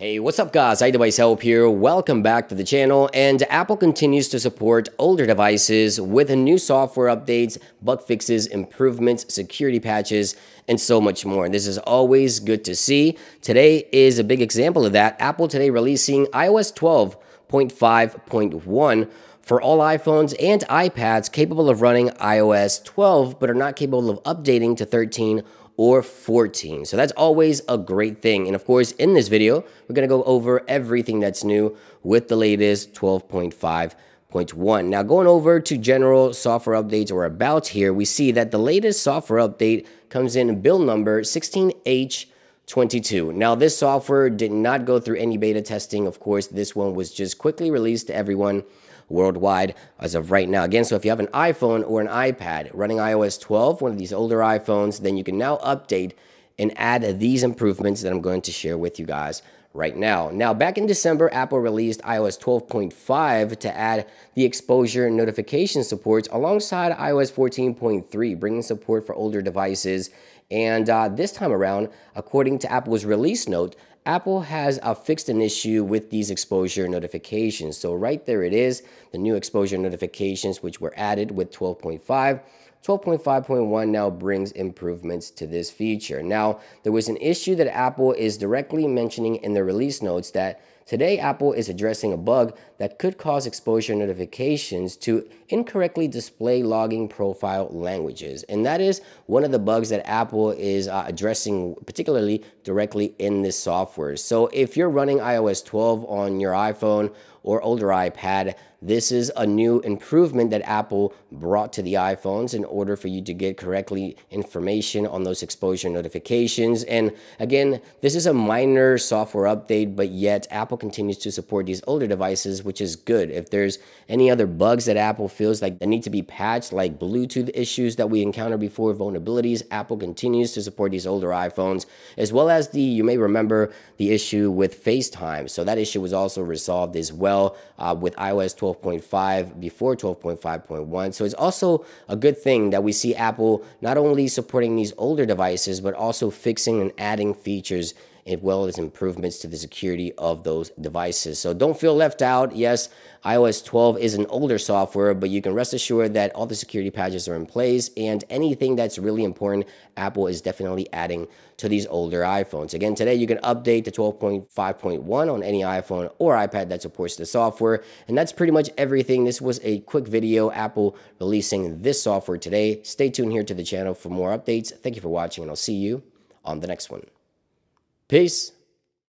Hey, what's up guys, iDevice Help here, welcome back to the channel. And Apple continues to support older devices with new software updates, bug fixes, improvements, security patches, and so much more. And this is always good to see. Today is a big example of that. Apple today releasing iOS 12.5.1 for all iPhones and iPads capable of running iOS 12, but are not capable of updating to 13 or 14. So that's always a great thing. And of course, in this video, we're gonna go over everything that's new with the latest 12.5.1. Now going over to general software updates or about here, we see that the latest software update comes in build number 16H22. Now this software did not go through any beta testing. Of course, this one was just quickly released to everyone worldwide as of right now. Again, so if you have an iPhone or an iPad running iOS 12, one of these older iPhones, then you can now update and add these improvements that I'm going to share with you guys right now. Now, back in December, Apple released iOS 12.5 to add the exposure notification supports alongside iOS 14.3, bringing support for older devices. And this time around, according to Apple's release note, Apple has fixed an issue with these exposure notifications. So right there it is, the new exposure notifications which were added with 12.5. 12.5.1 now brings improvements to this feature. Now, there was an issue that Apple is directly mentioning in their release notes that today Apple is addressing a bug that could cause exposure notifications to incorrectly display logging profile languages. And that is one of the bugs that Apple is addressing particularly directly in this software. So if you're running iOS 12 on your iPhone or older iPad, this is a new improvement that Apple brought to the iPhones in order for you to get correctly information on those exposure notifications. And again, this is a minor software update, but yet Apple continues to support these older devices, which is good. If there's any other bugs that Apple feels like that need to be patched, like Bluetooth issues that we encountered before, vulnerabilities, Apple continues to support these older iPhones, as well as you may remember the issue with FaceTime. So that issue was also resolved as well with iOS 12.5 before 12.5.1. So it's also a good thing that we see Apple not only supporting these older devices, but also fixing and adding features as well as improvements to the security of those devices. So don't feel left out. Yes, iOS 12 is an older software, but you can rest assured that all the security patches are in place, and anything that's really important, Apple is definitely adding to these older iPhones. Again, today you can update to 12.5.1 on any iPhone or iPad that supports the software, and that's pretty much everything. This was a quick video, Apple releasing this software today. Stay tuned here to the channel for more updates. Thank you for watching, and I'll see you on the next one. Peace.